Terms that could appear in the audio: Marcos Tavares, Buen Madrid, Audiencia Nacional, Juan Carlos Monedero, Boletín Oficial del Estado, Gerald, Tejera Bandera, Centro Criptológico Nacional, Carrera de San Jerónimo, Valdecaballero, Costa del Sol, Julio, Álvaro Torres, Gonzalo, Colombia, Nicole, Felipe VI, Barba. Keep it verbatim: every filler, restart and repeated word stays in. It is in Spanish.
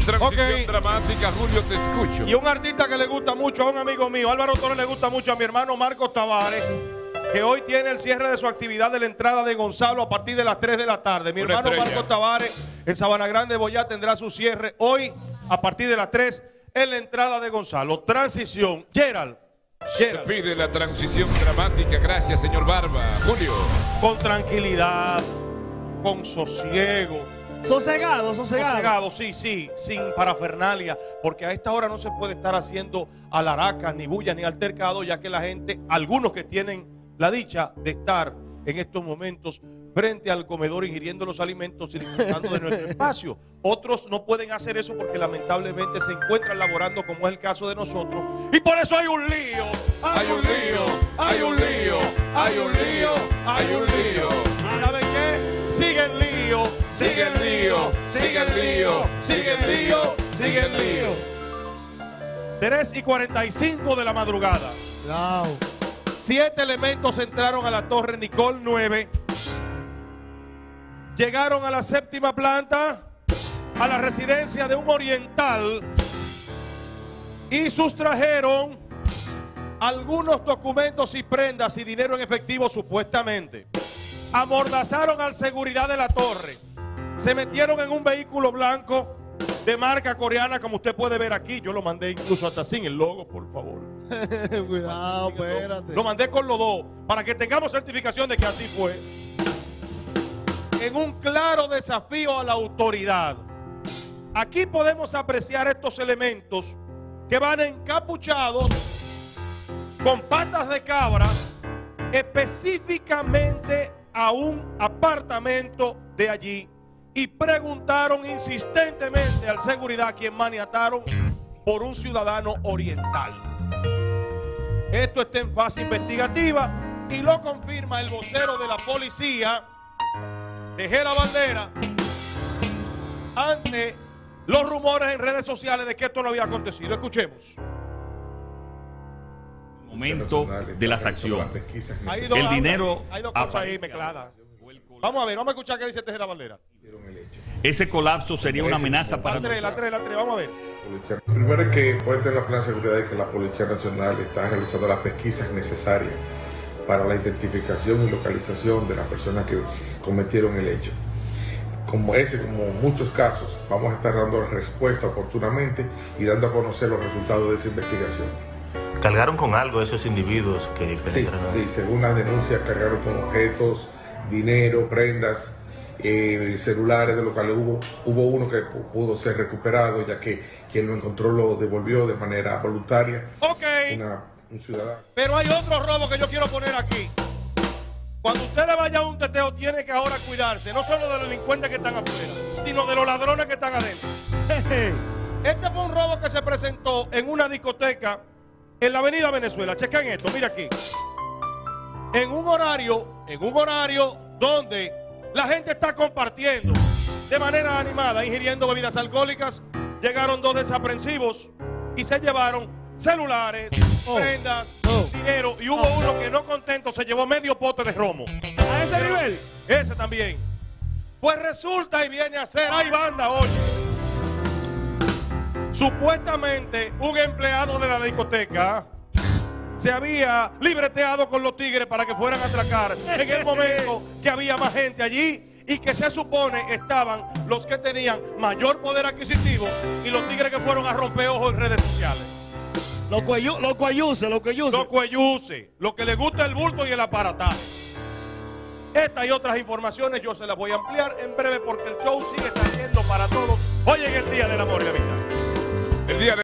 En transición okay. dramática, Julio, te escucho. Y un artista que le gusta mucho a un amigo mío, Álvaro Torres, le gusta mucho a mi hermano Marcos Tavares, que hoy tiene el cierre de su actividad de la entrada de Gonzalo a partir de las tres de la tarde. Mi Una hermano estrella. Marcos Tavares en Sabana Grande, Boyá, tendrá su cierre hoy a partir de las tres en la entrada de Gonzalo. Transición, Gerald. Gerald. Se pide la transición dramática. Gracias, señor Barba. Julio. Con tranquilidad, con sosiego. Sosegado, sosegado. Sosegado, sí, sí, sin parafernalia, porque a esta hora no se puede estar haciendo alaracas, ni bulla, ni altercado, ya que la gente, algunos que tienen la dicha de estar en estos momentos frente al comedor ingiriendo los alimentos y disfrutando de nuestro espacio. Otros no pueden hacer eso porque lamentablemente se encuentran laborando, como es el caso de nosotros. Y por eso hay un lío, hay, hay un lío, lío, hay un lío, hay un lío, hay un lío. ¿Saben qué? Sigue el lío, sigue el lío, sigue el lío, sigue el lío, sigue el lío. tres y cuarenta y cinco de la madrugada. Wow. Siete elementos entraron a la torre Nicole, nueve. Llegaron a la séptima planta, a la residencia de un oriental, y sustrajeron algunos documentos y prendas y dinero en efectivo supuestamente. Amordazaron al seguridad de la torre. Se metieron en un vehículo blanco de marca coreana, como usted puede ver aquí. Yo lo mandé incluso hasta sin el logo, por favor. Cuidado, espérate. Lo mandé con los dos, para que tengamos certificación de que así fue. En un claro desafío a la autoridad. Aquí podemos apreciar estos elementos que van encapuchados con patas de cabra específicamente a un apartamento de allí y preguntaron insistentemente al seguridad, quien maniataron por un ciudadano oriental. Esto está en fase investigativa y lo confirma el vocero de la policía, Tejera Bandera, ante los rumores en redes sociales de que esto no había acontecido. Escuchemos. Momento de las acciones. El dinero... Hay dos cosas ahí mezcladas. Vamos a ver, vamos a escuchar qué dice Tejera Bandera. Ese colapso sería una amenaza para... La tres, la tres, la tres, vamos a ver. Lo primero es que puede tener la plena seguridad de que la Policía Nacional está realizando las pesquisas necesarias para la identificación y localización de las personas que cometieron el hecho. Como ese, como muchos casos, vamos a estar dando respuesta oportunamente y dando a conocer los resultados de esa investigación. ¿Cargaron con algo esos individuos que penetraron? Sí, sí, según las denuncias, cargaron con objetos, dinero, prendas, eh, celulares, de lo que hubo. Hubo uno que pudo ser recuperado, ya que quien lo encontró lo devolvió de manera voluntaria. Ok. Una, Un ciudadano. Pero hay otro robo que yo quiero poner aquí. Cuando usted le vaya a un teteo, tiene que ahora cuidarse, no solo de los delincuentes que están afuera, sino de los ladrones que están adentro. Este fue un robo que se presentó en una discoteca en la avenida Venezuela. Chequen esto, mira aquí. En un horario, en un horario donde la gente está compartiendo de manera animada, ingiriendo bebidas alcohólicas, llegaron dos desaprensivos y se llevaron celulares, oh, prendas, oh, dinero, y hubo oh, uno que no contento se llevó medio pote de romo. ¿A ese nivel? Ese también. Pues resulta y viene a ser, hay banda hoy. Supuestamente un empleado de la discoteca se había libreteado con los tigres para que fueran a atracar en el momento que había más gente allí y que se supone estaban los que tenían mayor poder adquisitivo y los tigres que fueron a romper ojos en redes sociales. Los cuelluces, los cuelluces. Los cuelluces, lo, cuelluce, lo que le gusta el bulto y el aparataje. Estas y otras informaciones yo se las voy a ampliar en breve porque el show sigue saliendo para todos hoy en el Día del Amor y la Amistad. El día de